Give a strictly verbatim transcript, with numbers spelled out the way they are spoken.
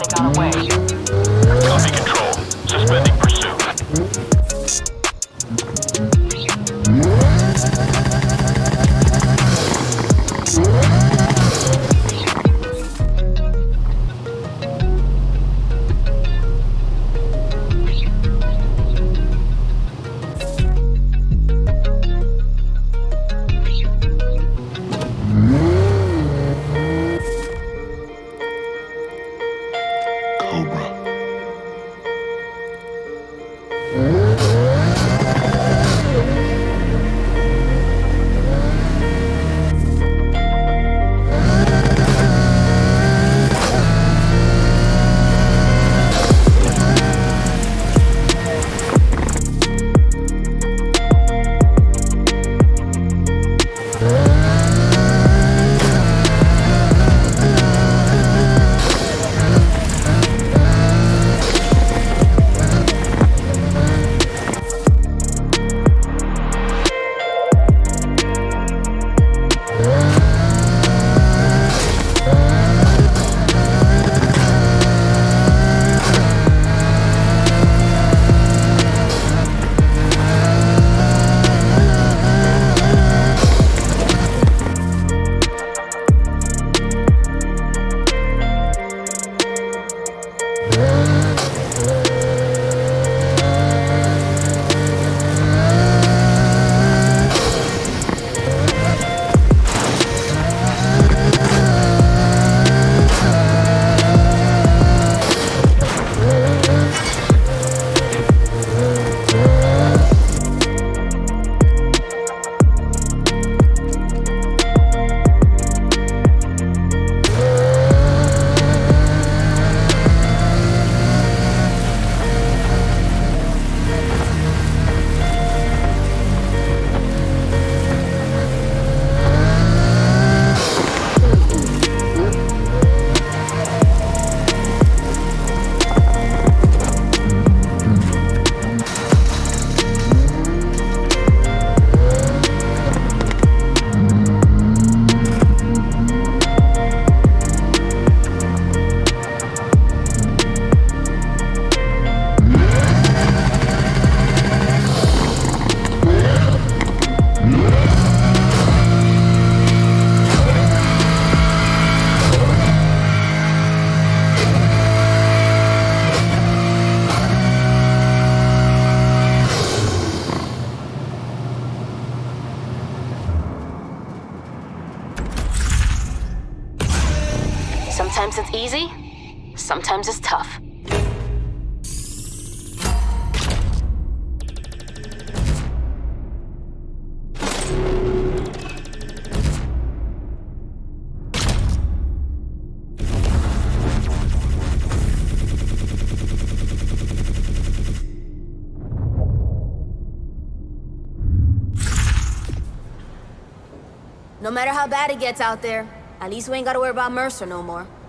they got away. Copy control. Suspending pursuit. Sometimes it's easy, sometimes it's tough. No matter how bad it gets out there, at least we ain't gotta worry about Mercer no more.